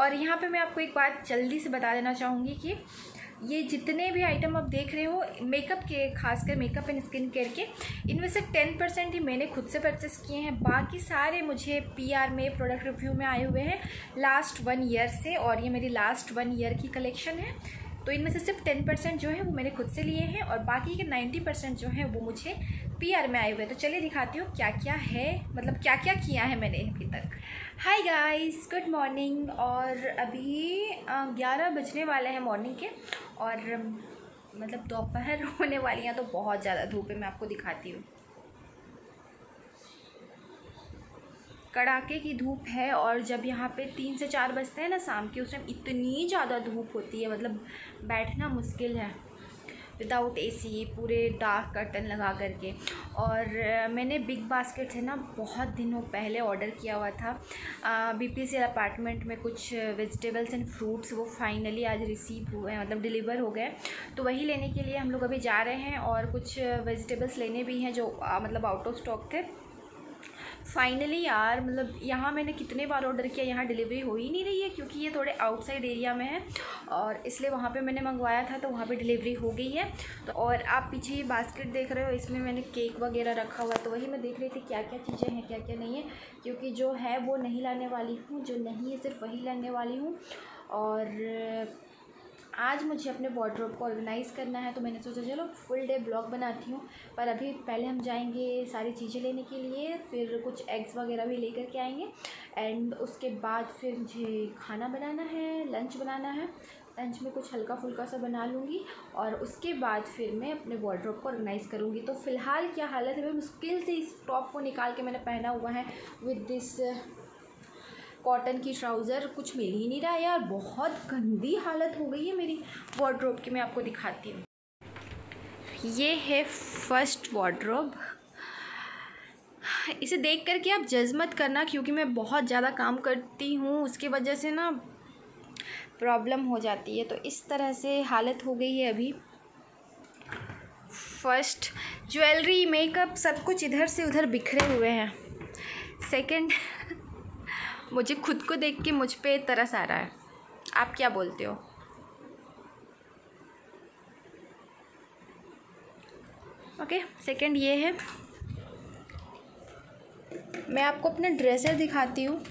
और यहाँ पे मैं आपको एक बात जल्दी से बता देना चाहूँगी कि ये जितने भी आइटम आप देख रहे हो मेकअप के, खासकर मेकअप एंड स्किन केयर के, इनमें से 10% ही मैंने खुद से परचेस किए हैं। बाकी सारे मुझे पीआर में, प्रोडक्ट रिव्यू में आए हुए हैं लास्ट 1 ईयर से, और ये मेरी लास्ट 1 ईयर की कलेक्शन है। तो इनमें से सिर्फ 10% जो है वो मैंने खुद से लिए हैं और बाकी के 90% जो है वो मुझे पीआर में आए हुए हैं। तो चलिए दिखाती हूँ क्या क्या है, मतलब क्या क्या किया है मैंने अभी तक। Hi guys, good morning. और अभी 11 बजने वाले हैं मॉर्निंग के, और मतलब दोपहर होने वाली है, तो बहुत ज़्यादा धूप है। मैं आपको दिखाती हूँ, कड़ाके की धूप है। और जब यहाँ पे 3 से 4 बजते हैं ना शाम के, उस टाइम इतनी ज़्यादा धूप होती है, मतलब बैठना मुश्किल है विदाउट एसी, पूरे डार्क कर्टन लगा करके। और मैंने बिग बास्केट से ना बहुत दिनों पहले ऑर्डर किया हुआ था, बीपीसीएल अपार्टमेंट में कुछ वेजिटेबल्स एंड फ्रूट्स, वो फाइनली आज रिसीव हुए हैं, मतलब डिलीवर हो गए। तो वही लेने के लिए हम लोग अभी जा रहे हैं, और कुछ वेजिटेबल्स लेने भी हैं जो मतलब आउट ऑफ स्टॉक थे। फाइनली यार, मतलब यहाँ मैंने कितने बार ऑर्डर किया, यहाँ डिलीवरी हो ही नहीं रही है, क्योंकि ये थोड़े आउटसाइड एरिया में है और इसलिए वहाँ पे मैंने मंगवाया था, तो वहाँ पे डिलीवरी हो गई है। तो और आप पीछे ये बास्केट देख रहे हो, इसमें मैंने केक वगैरह रखा हुआ है। तो वही मैं देख रही थी क्या क्या चीज़ें हैं, क्या क्या नहीं है, क्योंकि जो है वो नहीं लाने वाली हूँ, जो नहीं है सिर्फ वही लाने वाली हूँ। और आज मुझे अपने वार्डरोब को ऑर्गेनाइज़ करना है, तो मैंने सोचा चलो फुल डे ब्लॉग बनाती हूँ। पर अभी पहले हम जाएंगे सारी चीज़ें लेने के लिए, फिर कुछ एग्स वगैरह भी लेकर के आएंगे, एंड उसके बाद फिर मुझे खाना बनाना है, लंच बनाना है। लंच में कुछ हल्का फुल्का सा बना लूँगी, और उसके बाद फिर मैं अपने वार्डरोब को ऑर्गेनाइज़ करूँगी। तो फ़िलहाल क्या हालत है, मैं मुश्किल से इस टॉप को निकाल के मैंने पहना हुआ है विद दिस कॉटन की ट्राउज़र। कुछ मिल ही नहीं रहा है यार, बहुत गंदी हालत हो गई है मेरी वार्डरोब की। मैं आपको दिखाती हूँ, ये है फर्स्ट वार्डरोब। इसे देख कर के आप जज मत करना, क्योंकि मैं बहुत ज़्यादा काम करती हूँ, उसकी वजह से ना प्रॉब्लम हो जाती है। तो इस तरह से हालत हो गई है अभी। फर्स्ट ज्वेलरी, मेकअप, सब कुछ इधर से उधर बिखरे हुए हैं। सेकंड, मुझे खुद को देख के मुझ पे तरस आ रहा है। आप क्या बोलते हो? ओके, सेकंड ये है। मैं आपको अपना ड्रेसर दिखाती हूँ।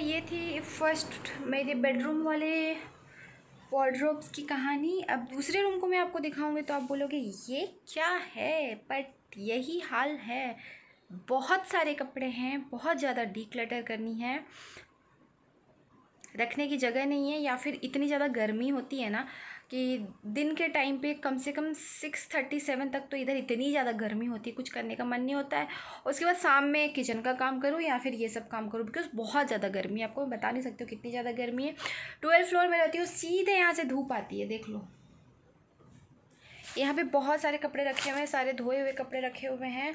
ये थी फर्स्ट मेरे बेडरूम वाले वार्डरोब्स की कहानी। अब दूसरे रूम को मैं आपको दिखाऊंगी तो आप बोलोगे ये क्या है, बट यही हाल है। बहुत सारे कपड़े हैं, बहुत ज़्यादा डीक्लटर करनी है, रखने की जगह नहीं है, या फिर इतनी ज़्यादा गर्मी होती है ना कि दिन के टाइम पे कम से कम 6:37 तक तो इधर इतनी ज़्यादा गर्मी होती है, कुछ करने का मन नहीं होता है। उसके बाद शाम में किचन का काम करूँ या फिर ये सब काम करूँ, बिकॉज बहुत ज़्यादा गर्मी है। आपको बता नहीं सकती हो कितनी ज़्यादा गर्मी है। 12th फ्लोर में रहती हूँ, सीधे यहाँ से धूप आती है, देख लो। यहाँ पे बहुत सारे कपड़े रखे हुए हैं, सारे धोए हुए कपड़े रखे हुए हैं।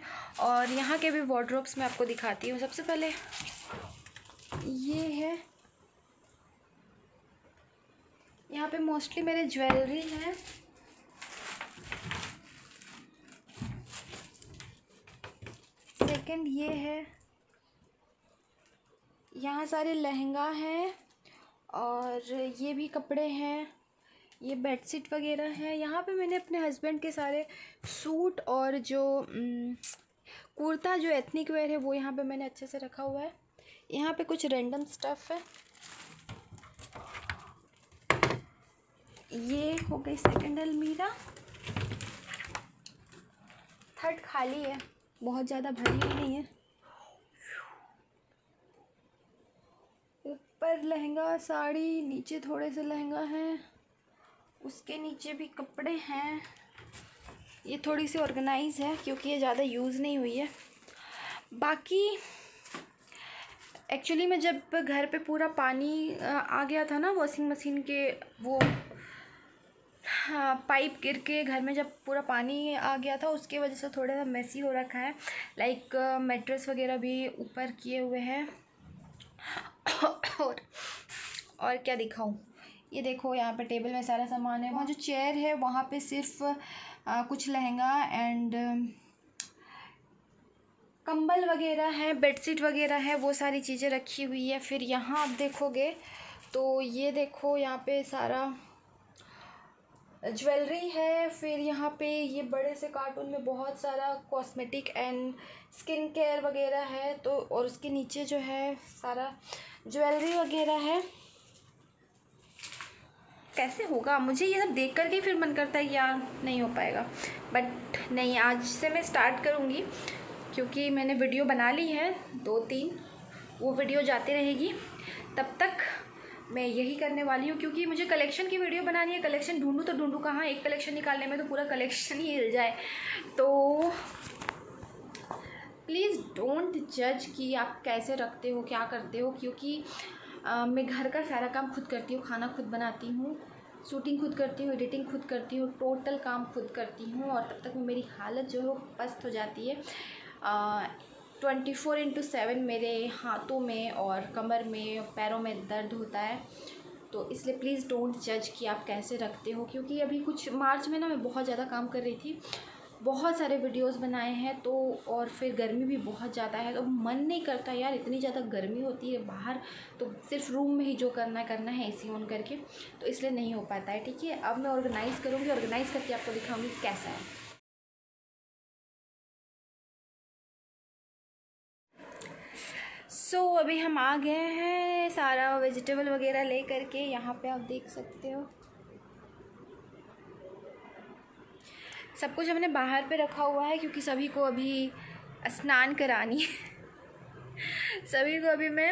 और यहाँ के भी वार्डरोब्स मैं आपको दिखाती हूँ। सबसे पहले ये है, यहाँ पे मोस्टली मेरे ज्वेलरी है। सेकंड ये है, यहाँ सारे लहंगा हैं, और ये भी कपड़े हैं, ये बेडशीट वगैरह है। यहाँ पे मैंने अपने हस्बैंड के सारे सूट और जो कुर्ता जो एथनिक वेयर है वो यहाँ पे मैंने अच्छे से रखा हुआ है। यहाँ पे कुछ रैंडम स्टफ़ है। ये हो गई सेकंड अलमीरा। थर्ड खाली है, बहुत ज़्यादा भरी भी नहीं है। ऊपर लहंगा, साड़ी, नीचे थोड़े से लहंगा है, उसके नीचे भी कपड़े हैं। ये थोड़ी सी ऑर्गेनाइज है क्योंकि ये ज़्यादा यूज़ नहीं हुई है। बाकी एक्चुअली मैं जब घर पे पूरा पानी आ गया था ना वॉशिंग मशीन के, वो पाइप गिर के घर में जब पूरा पानी आ गया था उसके वजह से थोड़ा सा मेसी हो रखा है। लाइक मैट्रेस वगैरह भी ऊपर किए हुए हैं। और क्या दिखाऊँ, ये देखो यहाँ पे टेबल में सारा सामान है। वहाँ जो चेयर है वहाँ पे सिर्फ कुछ लहंगा एंड कंबल वगैरह है, बेडशीट वगैरह है, वो सारी चीज़ें रखी हुई है। फिर यहाँ आप देखोगे तो ये देखो यहाँ पे सारा ज्वेलरी है। फिर यहाँ पे ये बड़े से कार्टून में बहुत सारा कॉस्मेटिक एंड स्किन केयर वगैरह है। तो और उसके नीचे जो है सारा ज्वेलरी वगैरह है। कैसे होगा, मुझे ये सब देख कर के फिर मन करता है यार नहीं हो पाएगा, बट नहीं, आज से मैं स्टार्ट करूँगी क्योंकि मैंने वीडियो बना ली है 2-3, वो वीडियो जाती रहेगी। तब तक मैं यही करने वाली हूँ क्योंकि मुझे कलेक्शन की वीडियो बनानी है। कलेक्शन ढूंढूँ तो ढूंढूँ कहाँ, एक कलेक्शन निकालने में तो पूरा कलेक्शन ही हिल जाए। तो प्लीज़ डोंट जज कि आप कैसे रखते हो, क्या करते हो, क्योंकि मैं घर का सारा काम खुद करती हूँ। खाना खुद बनाती हूँ, शूटिंग खुद करती हूँ, एडिटिंग खुद करती हूँ, टोटल काम खुद करती हूँ। और तब तक मेरी हालत जो है वो पस्त हो जाती है। 24/7 मेरे हाथों में और कमर में और पैरों में दर्द होता है। तो इसलिए प्लीज़ डोंट जज कि आप कैसे रखते हो, क्योंकि अभी कुछ मार्च में ना मैं बहुत ज़्यादा काम कर रही थी, बहुत सारे वीडियोस बनाए हैं। तो और फिर गर्मी भी बहुत ज़्यादा है, तो मन नहीं करता यार, इतनी ज़्यादा गर्मी होती है बाहर, तो सिर्फ रूम में ही जो करना है एसी ऑन करके, तो इसलिए नहीं हो पाता है। ठीक है, अब मैं ऑर्गेनाइज़ करूँगी, ऑर्गेनाइज़ करके आपको दिखाऊँगी कैसा है। सो अभी हम आ गए हैं सारा वेजिटेबल वगैरह ले करके। यहाँ पे आप देख सकते हो सब कुछ हमने बाहर पे रखा हुआ है क्योंकि सभी को अभी स्नान करानी है। सभी को अभी मैं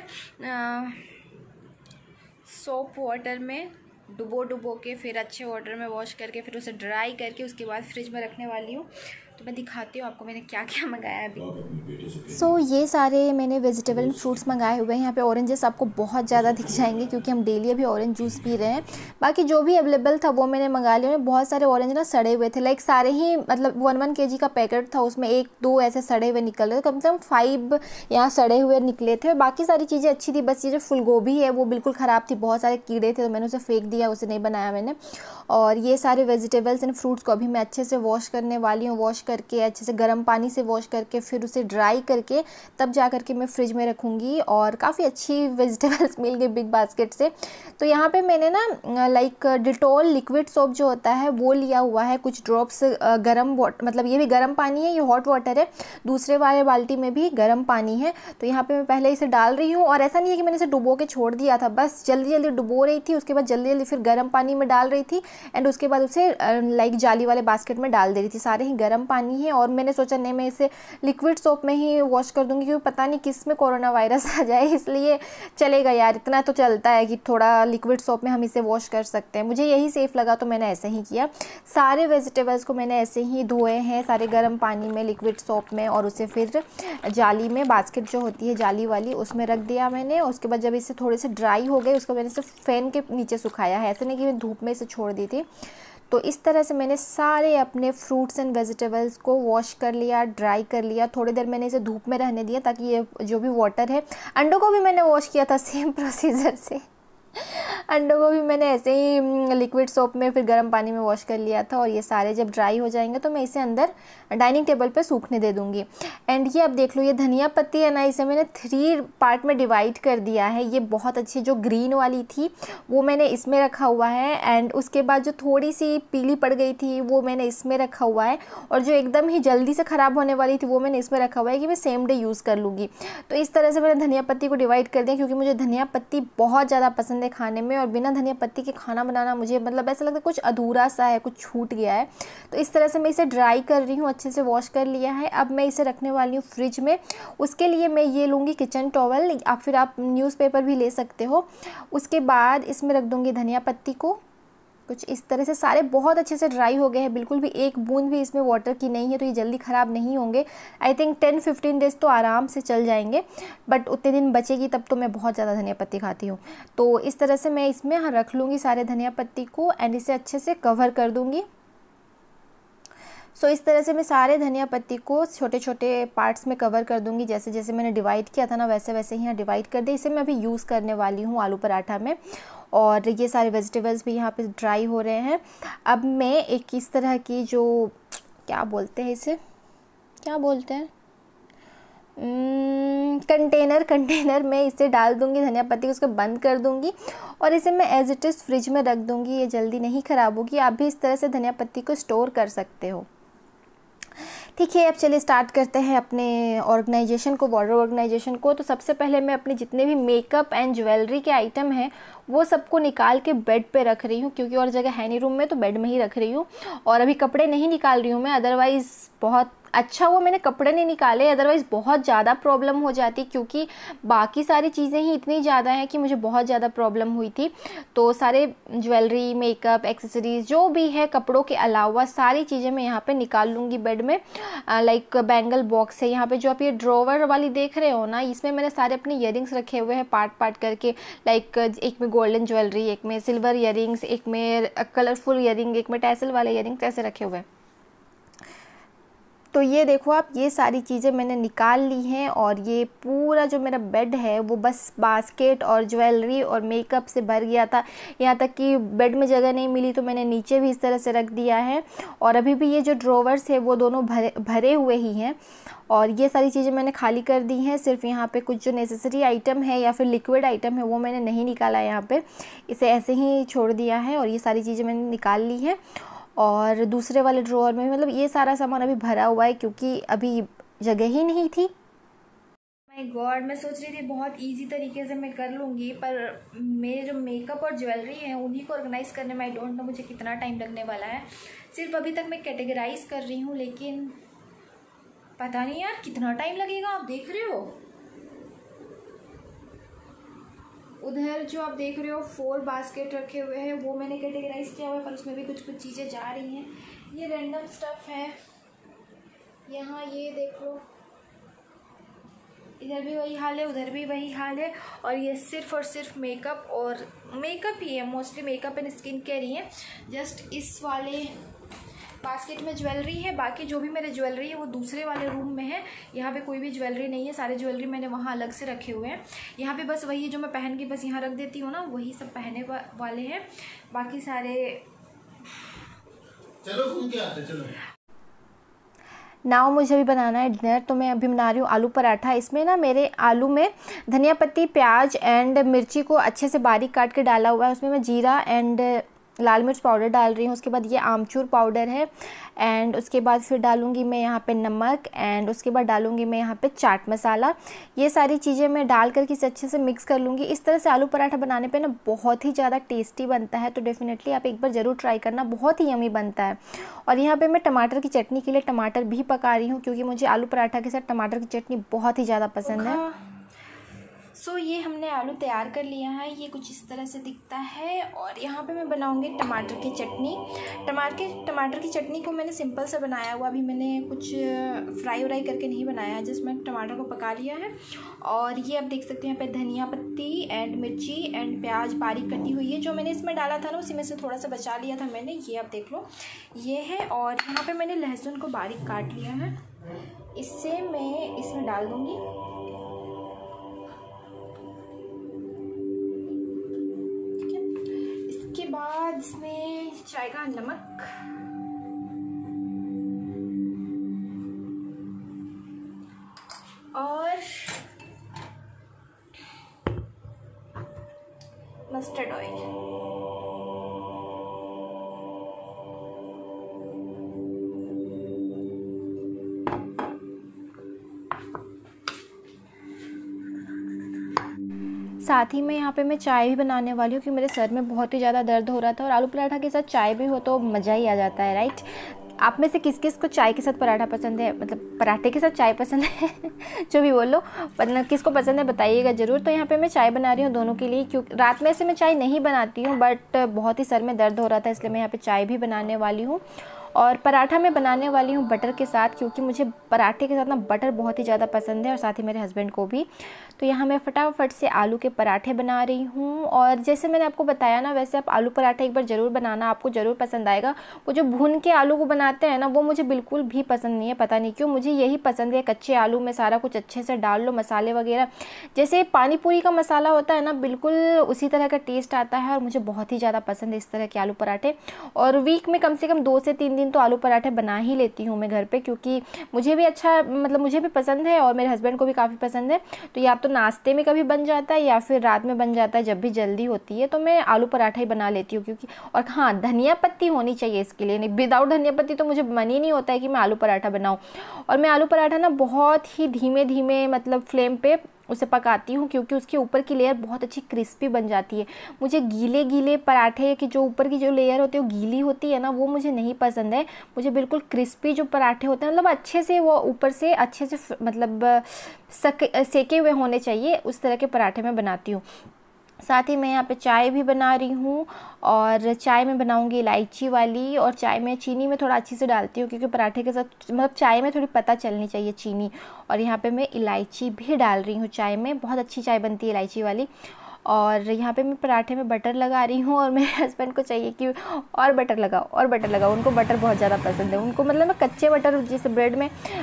सोप वाटर में डुबो के फिर अच्छे वाटर में वॉश करके फिर उसे ड्राई करके उसके बाद फ्रिज में रखने वाली हूँ। तो मैं दिखाती हूँ आपको मैंने क्या क्या मंगाया अभी। सो ये सारे मैंने वेजिटेबल एंड फ्रूट्स मंगाए हुए हैं। यहाँ पे ऑरेंजेस आपको बहुत ज़्यादा दिख जाएंगे क्योंकि हम डेली अभी ऑरेंज जूस पी रहे हैं। बाकी जो भी अवेलेबल था वो मैंने मंगा लिया। बहुत सारे ऑरेंज ना सड़े हुए थे, लाइक सारे ही, मतलब 1-1 kg का पैकेट था, उसमें 1-2 ऐसे सड़े हुए निकल रहे थे, कम से कम 5 यहाँ सड़े हुए निकले थे। बाकी सारी चीज़ें अच्छी थी, बस ये जो फूलगोभी है वो बिल्कुल ख़राब थी, बहुत सारे कीड़े थे तो मैंने उसे फेंक दिया, उसे नहीं बनाया मैंने। और ये सारे वेजिटेबल्स एंड फ्रूट्स को अभी मैं अच्छे से वॉश करने वाली हूँ। वॉश करके अच्छे से गर्म पानी से वॉश करके फिर उसे ड्राई करके तब जा करके मैं फ्रिज में रखूँगी। और काफ़ी अच्छी वेजिटेबल्स मिल गई बिग बास्केट से। तो यहाँ पे मैंने ना लाइक डिटॉल लिक्विड सोप जो होता है वो लिया हुआ है, कुछ ड्रॉप्स गर्म वाटर, मतलब ये भी गर्म पानी है, ये हॉट वाटर है, दूसरे वाले बाल्टी में भी गर्म पानी है। तो यहाँ पर मैं पहले इसे डाल रही हूँ। और ऐसा नहीं है कि मैंने इसे डुबो के छोड़ दिया था, बस जल्दी डुबो रही थी, उसके बाद जल्दी फिर गर्म पानी में डाल रही थी एंड उसके बाद उसे लाइक जाली वाले बास्केट में डाल दे रही थी। सारे ही गर्म पानी है। और मैंने सोचा नहीं, मैं इसे लिक्विड सोप में ही वॉश कर दूंगी क्योंकि पता नहीं किस में कोरोना वायरस आ जाए, इसलिए चलेगा यार, इतना तो चलता है कि थोड़ा लिक्विड सोप में हम इसे वॉश कर सकते हैं। मुझे यही सेफ़ लगा तो मैंने ऐसे ही किया। सारे वेजिटेबल्स को मैंने ऐसे ही धोए हैं, सारे गर्म पानी में लिक्विड सोप में, और उसे फिर जाली में, बास्केट जो होती है जाली वाली, उसमें रख दिया मैंने। उसके बाद जब इसे थोड़े से ड्राई हो गए उसको मैंने इसे फ़ैन के नीचे सुखाया है, ऐसे नहीं कि मैं धूप में इसे छोड़ दी थी। तो इस तरह से मैंने सारे अपने फ्रूट्स एंड वेजिटेबल्स को वॉश कर लिया, ड्राई कर लिया। थोड़ी देर मैंने इसे धूप में रहने दिया ताकि ये जो भी वाटर है, अंडों को भी मैंने वॉश किया था सेम प्रोसीजर से। अंडों को भी मैंने ऐसे ही लिक्विड सोप में फिर गर्म पानी में वॉश कर लिया था। और ये सारे जब ड्राई हो जाएंगे तो मैं इसे अंदर डाइनिंग टेबल पे सूखने दे दूँगी। एंड ये आप देख लो, ये धनिया पत्ती है ना, इसे मैंने 3 पार्ट में डिवाइड कर दिया है। ये बहुत अच्छी जो ग्रीन वाली थी वो मैंने इसमें रखा हुआ है, एंड उसके बाद जो थोड़ी सी पीली पड़ गई थी वो मैंने इसमें रखा हुआ है, और जो एकदम ही जल्दी से ख़राब होने वाली थी वो मैंने इसमें रखा हुआ है कि मैं सेम डे यूज़ कर लूँगी। तो इस तरह से मैंने धनिया पत्ती को डिवाइड कर दिया क्योंकि मुझे धनिया पत्ती बहुत ज़्यादा पसंद खाने में, और बिना धनिया पत्ती के खाना बनाना मुझे, मतलब ऐसा लगता है कुछ अधूरा सा है, कुछ छूट गया है। तो इस तरह से मैं इसे ड्राई कर रही हूँ, अच्छे से वॉश कर लिया है। अब मैं इसे रखने वाली हूँ फ्रिज में। उसके लिए मैं ये लूँगी किचन टॉवल, या फिर आप न्यूज़पेपर भी ले सकते हो। उसके बाद इसमें रख दूँगी धनिया पत्ती को, कुछ इस तरह से सारे बहुत अच्छे से ड्राई हो गए हैं, बिल्कुल भी एक बूंद भी इसमें वाटर की नहीं है, तो ये जल्दी ख़राब नहीं होंगे। आई थिंक 10-15 डेज़ तो आराम से चल जाएंगे, बट उतने दिन बचेगी तब तो मैं बहुत ज़्यादा धनिया पत्ती खाती हूँ। तो इस तरह से मैं इसमें रख लूँगी सारे धनिया पत्ती को एंड इसे अच्छे से कवर कर दूँगी। सो इस तरह से मैं सारे धनिया पत्ती को छोटे छोटे पार्ट्स में कवर कर दूंगी। जैसे जैसे मैंने डिवाइड किया था ना वैसे वैसे ही यहाँ डिवाइड कर दिया। इसे मैं अभी यूज़ करने वाली हूँ आलू पराठा में, और ये सारे वेजिटेबल्स भी यहाँ पे ड्राई हो रहे हैं। अब मैं एक इस तरह की जो क्या बोलते हैं कंटेनर में इसे डाल दूंगी धनिया पत्ती को, उसको बंद कर दूंगी और इसे मैं एज इट इज़ फ्रिज में रख दूंगी। ये जल्दी नहीं ख़राब होगी। आप भी इस तरह से धनिया पत्ती को स्टोर कर सकते हो। ठीक है, अब चलिए स्टार्ट करते हैं अपने ऑर्गेनाइजेशन को, बॉर्डर ऑर्गेनाइजेशन को। तो सबसे पहले मैं अपने जितने भी मेकअप एंड ज्वेलरी के आइटम हैं वो सबको निकाल के बेड पे रख रही हूँ, क्योंकि और जगह है नहीं रूम में, तो बेड में ही रख रही हूँ। और अभी कपड़े नहीं निकाल रही हूँ मैं, अदरवाइज़ बहुत अच्छा वो मैंने कपड़े नहीं निकाले, अदरवाइज़ बहुत ज़्यादा प्रॉब्लम हो जाती, क्योंकि बाकी सारी चीज़ें ही इतनी ज़्यादा हैं कि मुझे बहुत ज़्यादा प्रॉब्लम हुई थी। तो सारे ज्वेलरी, मेकअप, एक्सेसरीज़ जो भी है कपड़ों के अलावा सारी चीज़ें मैं यहाँ पे निकाल लूँगी बेड में। लाइक बैंगल बॉक्स है यहाँ पे, जो आप ये ड्रॉवर वाली देख रहे हो ना, इसमें मैंने सारे अपने इयररिंग्स रखे हुए हैं पार्ट पार्ट करके। लाइक एक में गोल्डन ज्वेलरी, एक में सिल्वर इयररिंग्स, एक में कलरफुल इयररिंग, एक में टैसल वाले इयररिंग्स, ऐसे रखे हुए हैं। तो ये देखो आप, ये सारी चीज़ें मैंने निकाल ली हैं। और ये पूरा जो मेरा बेड है वो बस बास्केट और ज्वेलरी और मेकअप से भर गया था। यहाँ तक कि बेड में जगह नहीं मिली तो मैंने नीचे भी इस तरह से रख दिया है। और अभी भी ये जो ड्रॉवर्स है वो दोनों भरे हुए ही हैं। और ये सारी चीज़ें मैंने खाली कर दी हैं। सिर्फ यहाँ पे कुछ जो नेसेसरी आइटम है या फिर लिक्विड आइटम है वो मैंने नहीं निकाला है, यहाँ पर इसे ऐसे ही छोड़ दिया है। और ये सारी चीज़ें मैंने निकाल ली हैं। और दूसरे वाले ड्रॉअर में मतलब ये सारा सामान अभी भरा हुआ है, क्योंकि अभी जगह ही नहीं थी। माय गॉड, मैं सोच रही थी बहुत इजी तरीके से मैं कर लूँगी, पर मेरे जो मेकअप और ज्वेलरी हैं उन्हीं को ऑर्गेनाइज़ करने में आई डोंट नो मुझे कितना टाइम लगने वाला है। सिर्फ अभी तक मैं कैटेगराइज कर रही हूँ, लेकिन पता नहीं यार कितना टाइम लगेगा। आप देख रहे हो उधर जो आप देख रहे हो 4 बास्केट रखे हुए हैं, वो मैंने कैटेगराइज किया हुआ है, पर उसमें भी कुछ कुछ चीज़ें जा रही हैं। ये रैंडम स्टफ़ है यहाँ, ये देख लो, इधर भी वही हाल है, उधर भी वही हाल है। और ये सिर्फ़ और सिर्फ मेकअप और मेकअप ही है, mostly makeup and skin care ही है। जस्ट इस वाले बास्केट में ज्वेलरी है, बाकी जो भी मेरे ज्वेलरी है वो दूसरे वाले रूम में है। यहाँ पे कोई भी ज्वेलरी नहीं है, सारे ज्वेलरी मैंने वहाँ अलग से रखे हुए हैं। यहाँ पे बस वही है जो मैं पहन के बस यहाँ रख देती हूँ ना, वही सब पहने वाले हैं, बाकी सारे चलो घूम के आते चलो। नाउ मुझे अभी बनाना है डिनर, तो मैं अभी बना रही हूँ आलू पराठा। इसमें ना मेरे आलू में धनिया पत्ती, प्याज एंड मिर्ची को अच्छे से बारीक काट के डाला हुआ है। उसमें मैं जीरा एंड लाल मिर्च पाउडर डाल रही हूँ। उसके बाद ये आमचूर पाउडर है एंड उसके बाद फिर डालूँगी मैं यहाँ पे नमक एंड उसके बाद डालूँगी मैं यहाँ पे चाट मसाला। ये सारी चीज़ें मैं डाल करके इसे अच्छे से मिक्स कर लूँगी। इस तरह से आलू पराठा बनाने पे ना बहुत ही ज़्यादा टेस्टी बनता है, तो डेफ़िनेटली आप एक बार ज़रूर ट्राई करना, बहुत ही यमी बनता है। और यहाँ पर मैं टमाटर की चटनी के लिए टमाटर भी पका रही हूँ, क्योंकि मुझे आलू पराठा के साथ टमाटर की चटनी बहुत ही ज़्यादा पसंद है। सो ये हमने आलू तैयार कर लिया है, ये कुछ इस तरह से दिखता है। और यहाँ पे मैं बनाऊँगी टमाटर की चटनी। टमाटर की चटनी को मैंने सिंपल से बनाया हुआ, अभी मैंने कुछ फ्राई व्राई करके नहीं बनाया है, जिसमें टमाटर को पका लिया है। और ये आप देख सकते हैं यहाँ पे धनिया पत्ती एंड मिर्ची एंड प्याज बारीक कटी हुई है, जो मैंने इसमें डाला था ना उसी में से थोड़ा सा बचा लिया था मैंने, ये आप देख लो ये है। और यहाँ पर मैंने लहसुन को बारीक काट लिया है, इससे मैं इसमें डाल दूँगी। बाद इसमें जाएगा नमक, और मस्टर्ड ऑयल, साथ ही में यहाँ पे मैं चाय भी बनाने वाली हूँ, क्योंकि मेरे सर में बहुत ही ज़्यादा दर्द हो रहा था और आलू पराठा के साथ चाय भी हो तो मज़ा ही आ जाता है, राइट। आप में से किस किस को चाय के साथ पराठा पसंद है, मतलब पराठे के साथ चाय पसंद है जो भी बोलो, मतलब किसको पसंद है बताइएगा ज़रूर। तो यहाँ पे मैं चाय बना रही हूँ दोनों के लिए, क्योंकि रात में ऐसे मैं चाय नहीं बनाती हूँ, बट बहुत ही सर में दर्द हो रहा था इसलिए मैं यहाँ पर चाय भी बनाने वाली हूँ। और पराठा मैं बनाने वाली हूँ बटर के साथ, क्योंकि मुझे पराठे के साथ ना बटर बहुत ही ज़्यादा पसंद है और साथ ही मेरे हस्बैंड को भी। तो यहाँ मैं फटाफट से आलू के पराठे बना रही हूँ। और जैसे मैंने आपको बताया ना, वैसे आप आलू पराठा एक बार ज़रूर बनाना, आपको ज़रूर पसंद आएगा। वो जो भून के आलू को बनाते हैं ना, वो मुझे बिल्कुल भी पसंद नहीं है, पता नहीं क्यों। मुझे यही पसंद है कच्चे आलू में सारा कुछ अच्छे से डाल लो, मसाले वगैरह, जैसे पानी पूरी का मसाला होता है ना, बिल्कुल उसी तरह का टेस्ट आता है। और मुझे बहुत ही ज़्यादा पसंद है इस तरह के आलू पराठे। और वीक में कम से कम 2 से 3 दिन तो आलू पराठे बना ही लेती हूँ मैं घर पे, क्योंकि मुझे भी अच्छा, मतलब मुझे भी पसंद है और मेरे हस्बैंड को भी काफ़ी पसंद है। तो ये आप तो नाश्ते में कभी बन जाता है या फिर रात में बन जाता है, जब भी जल्दी होती है तो मैं आलू पराठा ही बना लेती हूँ। क्योंकि और हाँ, धनिया पत्ती होनी चाहिए इसके लिए, नहीं विदाउट धनिया पत्ती तो मुझे मन ही नहीं होता है कि मैं आलू पराठा बनाऊँ। और मैं आलू पराठा ना बहुत ही धीमे धीमे, मतलब फ्लेम पर उसे पकाती हूँ, क्योंकि उसके ऊपर की लेयर बहुत अच्छी क्रिस्पी बन जाती है। मुझे गीले गीले पराठे की जो ऊपर की जो लेयर होती है वो गीली होती है ना, वो मुझे नहीं पसंद है। मुझे बिल्कुल क्रिस्पी जो पराठे होते हैं, मतलब अच्छे से वो ऊपर से अच्छे से मतलब सेके हुए होने चाहिए, उस तरह के पराठे मैं बनाती हूँ। साथ ही मैं यहाँ पे चाय भी बना रही हूँ, और चाय में बनाऊँगी इलायची वाली। और चाय में चीनी में थोड़ा अच्छे से डालती हूँ, क्योंकि पराठे के साथ मतलब चाय में थोड़ी पता चलनी चाहिए चीनी। और यहाँ पे मैं इलायची भी डाल रही हूँ चाय में, बहुत अच्छी चाय बनती है इलायची वाली। और यहाँ पे मैं पराठे में बटर लगा रही हूँ, और मेरे हस्बैंड को चाहिए कि और बटर लगाओ, और बटर लगाओ। उनको बटर बहुत ज़्यादा पसंद है, उनको मतलब मैं कच्चे बटर, जैसे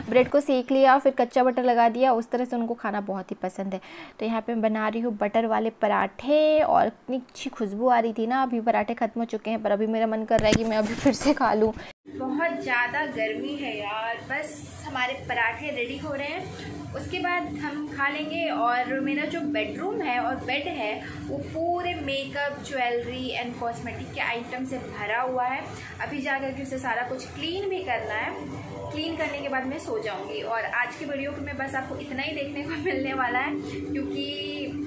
ब्रेड को सेक लिया फिर कच्चा बटर लगा दिया, उस तरह से उनको खाना बहुत ही पसंद है। तो यहाँ पे मैं बना रही हूँ बटर वाले पराठे, और इतनी अच्छी खुशबू आ रही थी ना। अभी पराठे ख़त्म हो चुके हैं, पर अभी मेरा मन कर रहा है कि मैं अभी फिर से खा लूँ। बहुत ज़्यादा गर्मी है यार। बस हमारे पराठे रेडी हो रहे हैं, उसके बाद हम खा लेंगे। और मेरा जो बेडरूम है और बेड है वो पूरे मेकअप, ज्वेलरी एंड कॉस्मेटिक के आइटम से भरा हुआ है। अभी जा करके उसे सारा कुछ क्लीन भी करना है, क्लीन करने के बाद मैं सो जाऊँगी। और आज की वीडियो में बस आपको इतना ही देखने को मिलने वाला है, क्योंकि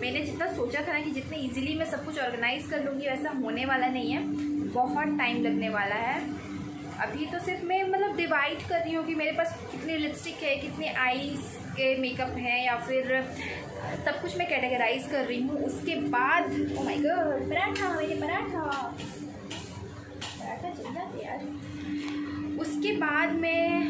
मैंने जितना सोचा था ना कि जितने इजीली मैं सब कुछ ऑर्गेनाइज़ कर लूँगी, वैसा होने वाला नहीं है, बहुत टाइम लगने वाला है। अभी तो सिर्फ मैं मतलब डिवाइड कर रही हूँ कि मेरे पास कितनी लिपस्टिक है, कितने आईज के मेकअप है, या फिर सब कुछ मैं कैटेगराइज कर रही हूँ। उसके बाद ओ माय गॉड, पराठा, मेरे पराठा चल जाते यार। उसके बाद मैं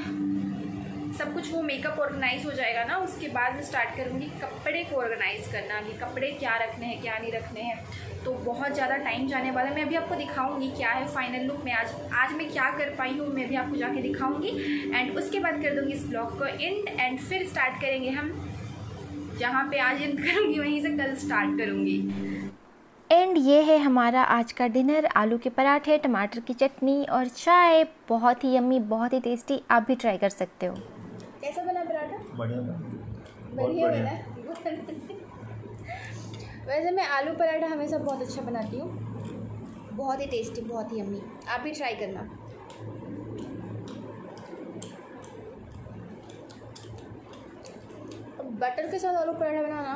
सब कुछ वो मेकअप ऑर्गेनाइज हो जाएगा ना, उसके बाद मैं स्टार्ट करूँगी कपड़े को ऑर्गेनाइज़ करना। अभी कपड़े क्या रखने हैं क्या नहीं रखने हैं, तो बहुत ज़्यादा टाइम जाने वाला है। मैं अभी आपको दिखाऊंगी क्या है फाइनल लुक में, आज मैं क्या कर पाई हूँ मैं भी आपको जाके दिखाऊंगी। एंड उसके बाद कर दूँगी इस ब्लॉग को एंड फिर स्टार्ट करेंगे हम, जहाँ पर आज एंड करूँगी वहीं से कल स्टार्ट करूँगी। एंड ये है हमारा आज का डिनर, आलू के पराठे, टमाटर की चटनी और चाय। बहुत ही यम्मी, बहुत ही टेस्टी, आप भी ट्राई कर सकते हो। कैसा बना पराठा? बढ़िया बना। वैसे मैं आलू पराठा हमेशा बहुत अच्छा बनाती हूँ, बहुत ही टेस्टी, बहुत ही यम्मी, आप भी ट्राई करना। बटर के साथ आलू पराठा बनाना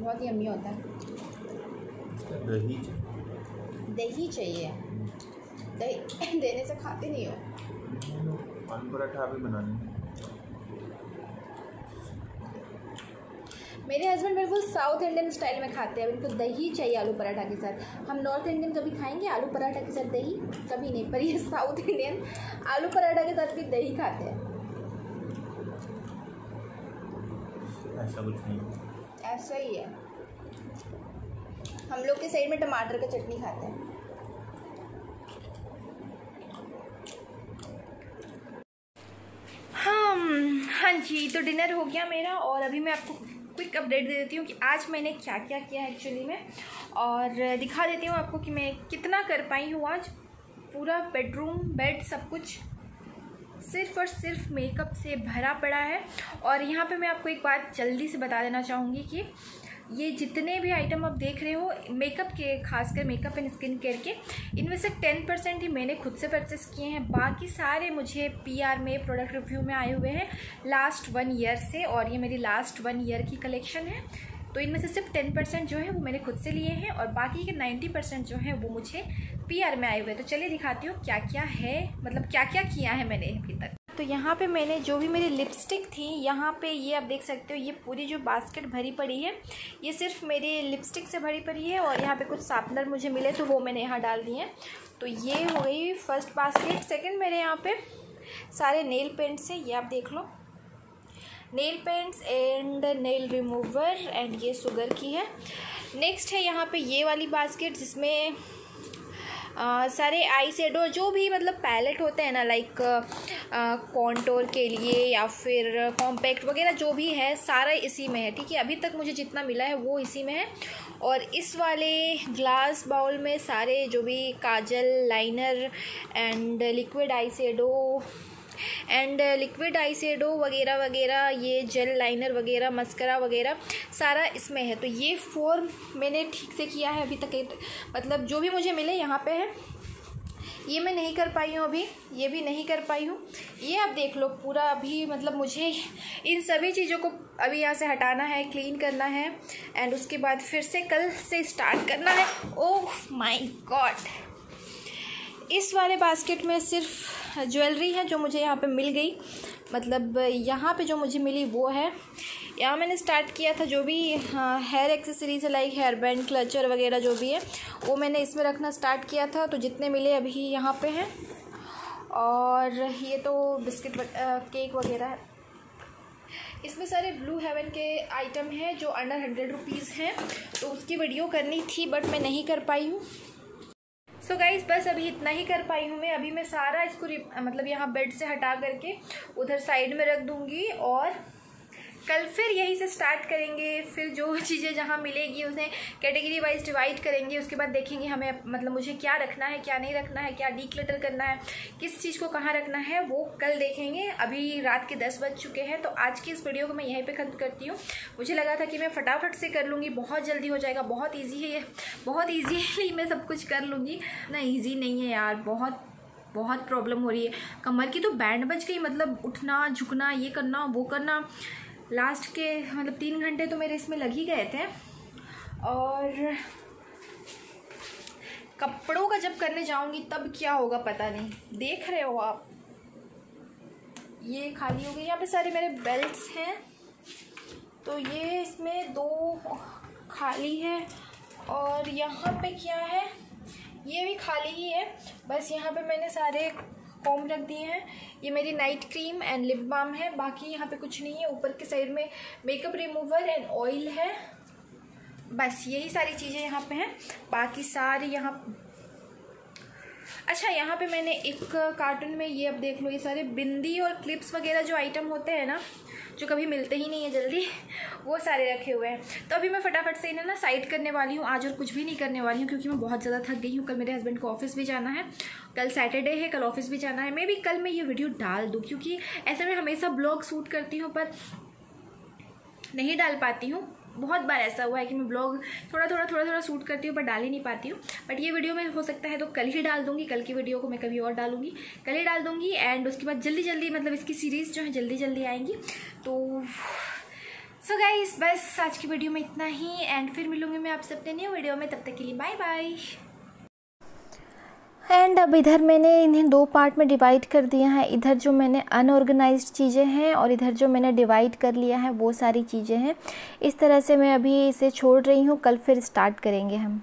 बहुत ही यम्मी होता है। दही चाहिए, दही देने से खाते नहीं हो। आलू पराठा भी बनाने मेरे हस्बैंड बिल्कुल साउथ इंडियन स्टाइल में खाते हैं, बिल्कुल दही चाहिए आलू पराठा के साथ। हम नॉर्थ इंडियन कभी खाएंगे आलू पराठा के साथ दही? कभी नहीं। पर ये साउथ इंडियन आलू पराठा के साथ भी दही खाते हैं। ऐसा कुछ नहीं, ऐसा ही है। हम लोग के साइड में टमाटर का चटनी खाते हैं। हाँ जी, तो डिनर हो गया मेरा, और अभी मैं आपको क्विक अपडेट दे देती हूँ कि आज मैंने क्या क्या किया है एक्चुअली में, और दिखा देती हूँ आपको कि मैं कितना कर पाई हूँ आज। पूरा बेडरूम, बेड, सब कुछ सिर्फ और सिर्फ मेकअप से भरा पड़ा है। और यहाँ पे मैं आपको एक बात जल्दी से बता देना चाहूँगी कि ये जितने भी आइटम आप देख रहे हो मेकअप के, खासकर मेकअप एंड स्किन केयर के, इनमें से 10% ही मैंने खुद से परचेस किए हैं। बाकी सारे मुझे पीआर में, प्रोडक्ट रिव्यू में आए हुए हैं लास्ट 1 ईयर से, और ये मेरी लास्ट 1 ईयर की कलेक्शन है। तो इनमें से सिर्फ 10% जो है वो मैंने खुद से लिए हैं, और बाकी के 90% जो है वो मुझे पीआर में आए हुए। तो चलिए दिखाती हूँ क्या क्या है, मतलब क्या क्या किया है मैंने अभी तक। तो यहाँ पे मैंने जो भी मेरी लिपस्टिक थी, यहाँ पे ये आप देख सकते हो, ये पूरी जो बास्केट भरी पड़ी है ये सिर्फ मेरी लिपस्टिक से भरी पड़ी है। और यहाँ पे कुछ शार्पनर मुझे मिले तो वो मैंने यहाँ डाल दिए। तो ये हो गई फर्स्ट बास्केट। सेकेंड मेरे यहाँ पे सारे नेल पेंट्स है, ये आप देख लो, nail paints and nail remover and ये शुगर की है। नेक्स्ट है यहाँ पे ये वाली बास्केट जिसमें सारे आई शेडो जो भी मतलब पैलेट होते हैं ना, लाइक कॉन्टोर के लिए या फिर कॉम्पैक्ट वगैरह जो भी है सारा इसी में है। ठीक है, अभी तक मुझे जितना मिला है वो इसी में है। और इस वाले ग्लास बाउल में सारे जो भी काजल, liner and liquid eye shadow वगैरह वगैरह, ये जेल लाइनर वगैरह, मस्करा वगैरह सारा इसमें है। तो ये 4 मैंने ठीक से किया है अभी तक, मतलब जो भी मुझे मिले यहाँ पे है। ये मैं नहीं कर पाई हूँ अभी, ये भी नहीं कर पाई हूँ। ये आप देख लो पूरा अभी, मतलब मुझे इन सभी चीज़ों को अभी यहाँ से हटाना है, क्लीन करना है एंड उसके बाद फिर से कल से स्टार्ट करना है। ओह माय गॉड, इस वाले बास्केट में सिर्फ ज्वेलरी है जो मुझे यहाँ पे मिल गई, मतलब यहाँ पे जो मुझे मिली वो है। यहाँ मैंने स्टार्ट किया था जो भी हेयर एक्सेसरीज है, लाइक हेयर बैंड, क्लचर वगैरह जो भी है वो मैंने इसमें रखना स्टार्ट किया था। तो जितने मिले अभी यहाँ पे हैं। और ये तो बिस्किट केक वगैरह है। इसमें सारे ब्लू हेवन के आइटम हैं जो अंडर 100 रुपीज़ हैं। तो उसकी वीडियो करनी थी बट मैं नहीं कर पाई हूँ। सो गाइज़ बस अभी इतना ही कर पाई हूँ मैं। अभी मैं सारा इसको मतलब यहाँ बेड से हटा करके उधर साइड में रख दूँगी और कल फिर यहीं से स्टार्ट करेंगे। फिर जो चीज़ें जहाँ मिलेगी उन्हें कैटेगरी वाइज डिवाइड करेंगे। उसके बाद देखेंगे हमें, मतलब मुझे क्या रखना है, क्या नहीं रखना है, क्या डीक्लटर करना है, किस चीज़ को कहाँ रखना है वो कल देखेंगे। अभी रात के 10 बज चुके हैं। तो आज की इस वीडियो को मैं यहीं पे खत्म करती हूँ। मुझे लगा था कि मैं फटाफट से कर लूँगी, बहुत जल्दी हो जाएगा, बहुत ईजी है, बहुत ईजीली मैं सब कुछ कर लूँगी। ना ईजी नहीं है यार, बहुत प्रॉब्लम हो रही है। कमर की तो बैंड बज गई, मतलब उठना झुकना ये करना वो करना, लास्ट के मतलब 3 घंटे तो मेरे इसमें लग ही गए थे। और कपड़ों का जब करने जाऊंगी तब क्या होगा पता नहीं, देख रहे हो आप। ये खाली हो गई, यहाँ पे सारे मेरे बेल्ट्स हैं। तो ये इसमें 2 खाली है और यहाँ पे क्या है ये भी खाली ही है। बस यहाँ पे मैंने सारे कॉम रख दिए हैं। ये मेरी night cream and lip balm है, बाकी यहाँ पे कुछ नहीं है। ऊपर के साइड में मेकअप रिमूवर एंड ऑयल है। बस यही सारी चीज़ें यहाँ पे हैं, बाकी सारे यहाँ। अच्छा, यहाँ पे मैंने एक कार्टून में ये अब देख लो, ये सारे बिंदी और क्लिप्स वगैरह जो आइटम होते हैं ना, जो कभी मिलते ही नहीं है जल्दी, वो सारे रखे हुए हैं। तो अभी मैं फटाफट से इन्हें ना साइड करने वाली हूँ। आज और कुछ भी नहीं करने वाली हूँ क्योंकि मैं बहुत ज़्यादा थक गई हूँ। कल मेरे हस्बैंड को ऑफिस भी जाना है, कल सैटरडे है, कल ऑफिस भी जाना है। मे बी कल मैं ये वीडियो डाल दूँ क्योंकि ऐसे मैं हमेशा ब्लॉग शूट करती हूँ पर नहीं डाल पाती हूँ। बहुत बार ऐसा हुआ है कि मैं ब्लॉग थोड़ा थोड़ा शूट करती हूँ पर डाल ही नहीं पाती हूँ। बट ये वीडियो मैं हो सकता है तो कल ही डाल दूँगी। कल की वीडियो को मैं कभी और डालूंगी, कल ही डाल दूँगी। एंड उसके बाद जल्दी जल्दी, मतलब इसकी सीरीज़ जो है जल्दी आएंगी। तो सो गाइस बस आज की वीडियो में इतना ही एंड फिर मिलूँगी मैं आपसे अपने न्यू वीडियो में। तब तक के लिए बाय बाय। एंड अब इधर मैंने इन्हें 2 पार्ट में डिवाइड कर दिया है। इधर जो मैंने अनऑर्गेनाइज्ड चीज़ें हैं और इधर जो मैंने डिवाइड कर लिया है वो सारी चीज़ें हैं। इस तरह से मैं अभी इसे छोड़ रही हूँ, कल फिर स्टार्ट करेंगे हम।